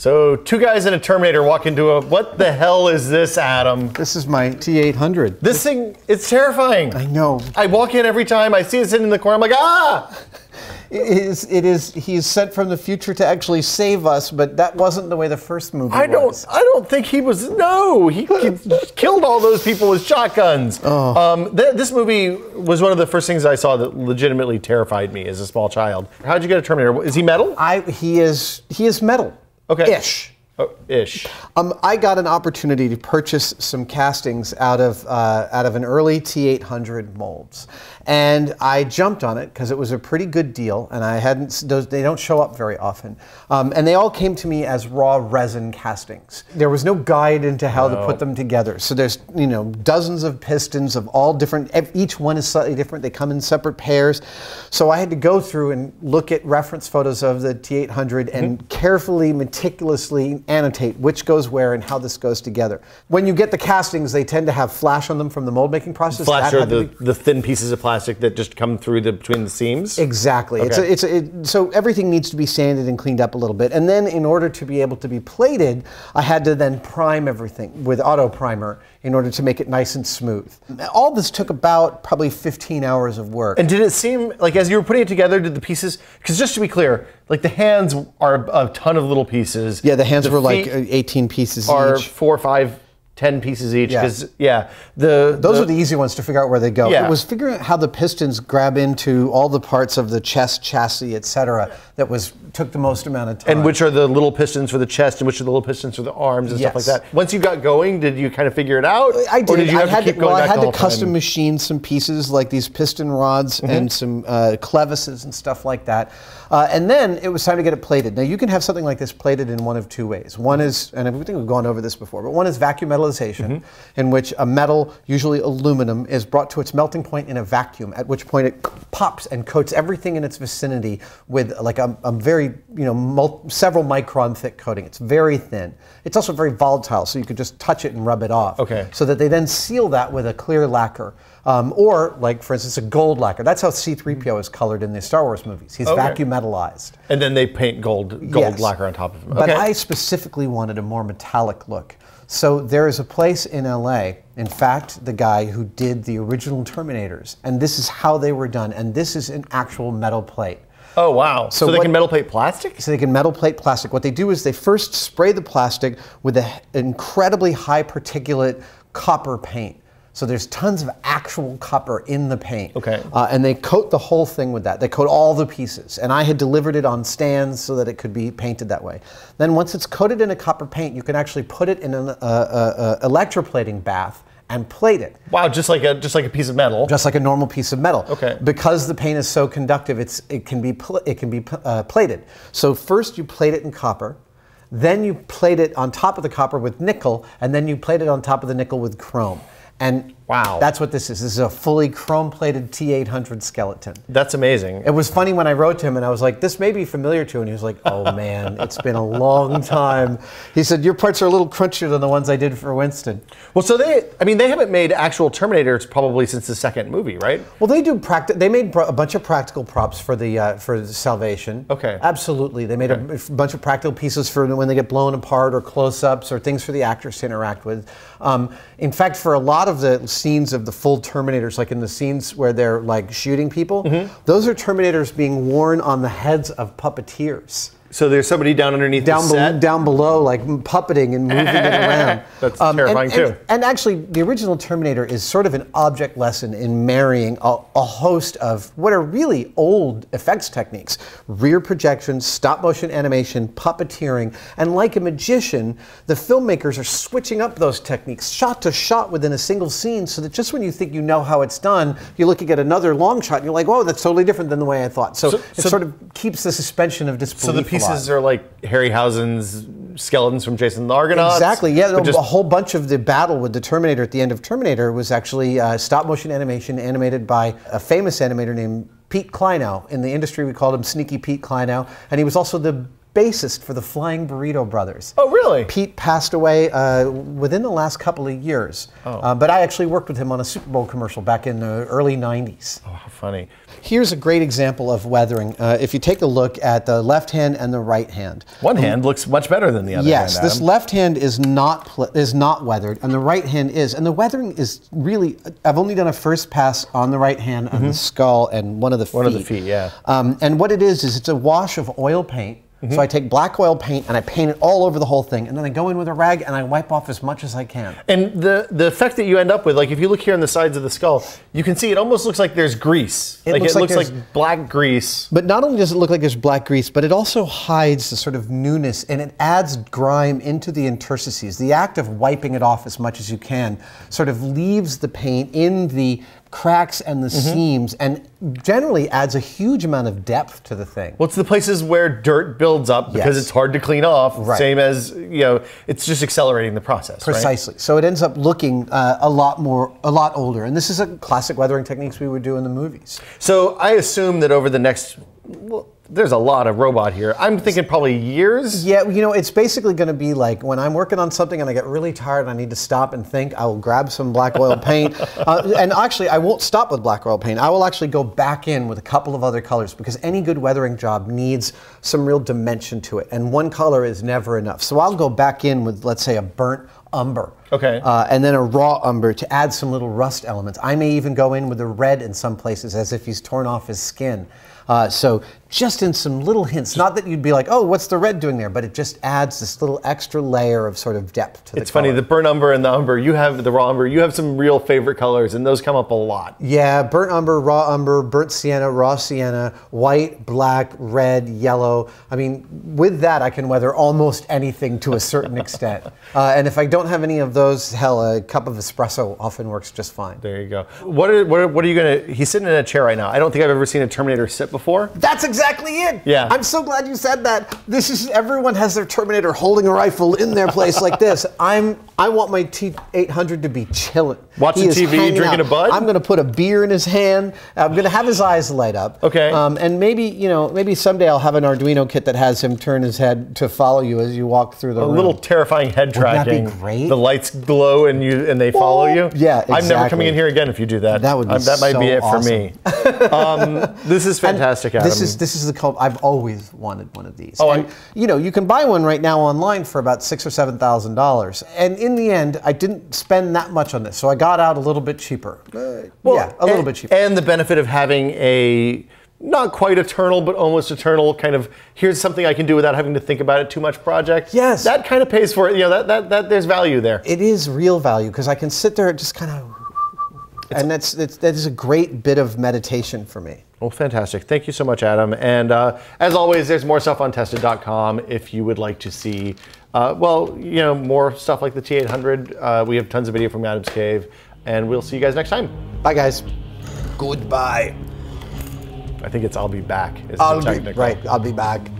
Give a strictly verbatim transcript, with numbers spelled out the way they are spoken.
So two guys in a Terminator walk into a, what the hell is this, Adam? This is my T eight hundred. This thing, it's terrifying. I know. I walk in every time, I see it sitting in the corner, I'm like, ah! It is, it is, he is sent from the future to actually save us, but that wasn't the way the first movie I was. I don't, I don't think he was, no, he killed all those people with shotguns. Oh. Um, th this movie was one of the first things I saw that legitimately terrified me as a small child. How'd you get a Terminator? Is he metal? I, he is, he is metal. Okay. Ish. Oh, ish. Um, I got an opportunity to purchase some castings out of uh, out of an early T eight hundred molds, and I jumped on it because it was a pretty good deal, and I hadn't. Those, they don't show up very often, um, and they all came to me as raw resin castings. There was no guide into how no. to put them together, so there's you know dozens of pistons of all different. Each one is slightly different. They come in separate pairs, so I had to go through and look at reference photos of the T eight hundred mm-hmm. and carefully, meticulously annotate which goes where and how this goes together. When you get the castings, they tend to have flash on them from the mold making process. Flash are the, the thin pieces of plastic that just come through the, between the seams? Exactly. Okay. It's a, it's a, it, so everything needs to be sanded and cleaned up a little bit. And then in order to be able to be plated, I had to then prime everything with auto primer in order to make it nice and smooth. All this took about probably fifteen hours of work. And did it seem, like as you were putting it together, did the pieces, because just to be clear, like the hands are a ton of little pieces. Yeah, the hands the were like eighteen pieces are each. Are four, five, ten pieces each. Yeah. yeah the, Those the, are the easy ones to figure out where they go. Yeah. It was figuring out how the pistons grab into all the parts of the chest, chassis, et cetera, that was, took the most amount of time. And which are the little pistons for the chest and which are the little pistons for the arms and yes. stuff like that. Once you got going, did you kind of figure it out? I did. Or did you have I had to, keep to going well, back I had to custom time? machine some pieces like these piston rods mm-hmm. and some uh, clevises and stuff like that. Uh, and then it was time to get it plated. Now you can have something like this plated in one of two ways. One is, and I think we've gone over this before, but one is vacuum metallization, mm-hmm. in which a metal, usually aluminum, is brought to its melting point in a vacuum, at which point it pops and coats everything in its vicinity with like a, a very you know, mul several micron thick coating. It's very thin. It's also very volatile, so you could just touch it and rub it off. Okay. So that they then seal that with a clear lacquer. Um, or, like, for instance, a gold lacquer. That's how C three P O is colored in the Star Wars movies. He's okay. vacuum metallized. And then they paint gold, gold yes. lacquer on top of him. Okay. But I specifically wanted a more metallic look. So there is a place in L A, in fact, the guy who did the original Terminators, and this is how they were done, and this is an actual metal plate. Oh, wow. So, so they what, can metal plate plastic? So they can metal plate plastic. What they do is they first spray the plastic with an incredibly high particulate copper paint. So there's tons of actual copper in the paint. Okay. Uh, and they coat the whole thing with that. They coat all the pieces. And I had delivered it on stands so that it could be painted that way. Then once it's coated in a copper paint, you can actually put it in an uh, uh, uh, electroplating bath and plate it. Wow, just like a just like a piece of metal. Just like a normal piece of metal. Okay. Because the paint is so conductive, it's it can be pl it can be uh, plated. So first you plate it in copper, then you plate it on top of the copper with nickel, and then you plate it on top of the nickel with chrome. And wow, that's what this is. This is a fully chrome-plated T eight hundred skeleton. That's amazing. It was funny when I wrote to him and I was like, this may be familiar to you. And he was like, oh man, it's been a long time. He said, your parts are a little crunchier than the ones I did for Winston. Well, so they, I mean, they haven't made actual Terminators probably since the second movie, right? Well, they do practice, they made a bunch of practical props for the uh, for Salvation. Okay. Absolutely. They made okay. a bunch of practical pieces for when they get blown apart or close-ups or things for the actors to interact with. Um, in fact, for a lot of the scenes of the full Terminators, like in the scenes where they're like shooting people, mm-hmm. those are Terminators being worn on the heads of puppeteers. So there's somebody down underneath down the set? Be down below, like puppeting and moving it around. That's um, terrifying and, and, too. And actually, the original Terminator is sort of an object lesson in marrying a, a host of what are really old effects techniques. Rear projection, stop motion animation, puppeteering, and like a magician, the filmmakers are switching up those techniques shot to shot within a single scene so that just when you think you know how it's done, you're looking at another long shot and you're like, whoa, that's totally different than the way I thought. So, so it so sort of keeps the suspension of disbelief. So the people pieces are like Harryhausen's skeletons from Jason and the Argonauts. Exactly, yeah. Just, a whole bunch of the battle with the Terminator at the end of Terminator was actually uh, stop motion animation animated by a famous animator named Pete Kleinow. In the industry, we called him Sneaky Pete Kleinow. And he was also the bassist for the Flying Burrito Brothers. Oh, really? Pete passed away uh, within the last couple of years. Oh. Uh, but I actually worked with him on a Super Bowl commercial back in the early nineties. Oh, how funny. Here's a great example of weathering. Uh, if you take a look at the left hand and the right hand. One um, hand looks much better than the other yes, hand, Yes, this left hand is not, is not weathered, and the right hand is. And the weathering is really, I've only done a first pass on the right hand, mm-hmm. on the skull, and one of the feet. One of the feet, yeah. Um, and what it is, is it's a wash of oil paint. Mm-hmm. So I take black oil paint and I paint it all over the whole thing, and then I go in with a rag and I wipe off as much as I can. And the the effect that you end up with, like if you look here on the sides of the skull, you can see it almost looks like there's grease. It like looks it like looks like black grease. But not only does it look like there's black grease, but it also hides the sort of newness and it adds grime into the interstices. The act of wiping it off as much as you can sort of leaves the paint in the cracks and the mm-hmm. seams, and generally adds a huge amount of depth to the thing. Well, it's the places where dirt builds up because yes. it's hard to clean off, right. same as, you know, it's just accelerating the process, Precisely. Right? So it ends up looking uh, a lot more, a lot older, and this is a classic weathering techniques we would do in the movies. So I assume that over the next, well, there's a lot of robot here. I'm thinking probably years. Yeah, you know, it's basically going to be like when I'm working on something and I get really tired and I need to stop and think, I will grab some black oil paint. Uh, and actually, I won't stop with black oil paint. I will actually go back in with a couple of other colors, because any good weathering job needs some real dimension to it. And one color is never enough. So I'll go back in with, let's say, a burnt umber. Okay. Uh, and then a raw umber to add some little rust elements. I may even go in with a red in some places, as if he's torn off his skin. Uh, so just in some little hints, not that you'd be like, oh, what's the red doing there? But it just adds this little extra layer of sort of depth to the It's color. Funny, the burnt umber and the umber, you have the raw umber, you have some real favorite colors, and those come up a lot. Yeah, burnt umber, raw umber, burnt sienna, raw sienna, white, black, red, yellow. I mean, with that, I can weather almost anything to a certain extent. Uh, and if I don't have any of those, hell, a cup of espresso often works just fine. There you go. What are, what are, what are you going to, he's sitting in a chair right now. I don't think I've ever seen a Terminator sit before. That's exactly Exactly it. Yeah. I'm so glad you said that. This is, everyone has their Terminator holding a rifle in their place like this. I'm, I want my T eight hundred to be chilling. Watching T V, drinking out. a bud? I'm going to put a beer in his hand. I'm going to have his eyes light up. Okay. Um, and maybe, you know, maybe someday I'll have an Arduino kit that has him turn his head to follow you as you walk through the a room. A little terrifying head tracking. Would that be great? The lights glow and you and they follow you. Yeah, exactly. I'm never coming in here again if you do that. That would be um, That might so be it for awesome. me. Um, this is fantastic, Adam. This is, this This is the cult. I've always wanted one of these. Oh, and, you know, you can buy one right now online for about six or seven thousand dollars. And in the end, I didn't spend that much on this, so I got out a little bit cheaper. Uh, well, yeah, a and, little bit cheaper. And the benefit of having a not quite eternal, but almost eternal kind of here's something I can do without having to think about it too much project. Yes, that kind of pays for it. You know, that that that there's value there. It is real value, because I can sit there and just kind of. It's and that's, that's, that is a great bit of meditation for me. Well, fantastic. Thank you so much, Adam. And uh, as always, there's more stuff on Tested dot com if you would like to see, uh, well, you know, more stuff like the T eight hundred. Uh, we have tons of video from Adam's Cave, and we'll see you guys next time. Bye, guys. Goodbye. I think it's I'll be back. Is I'll be, right, I'll be back.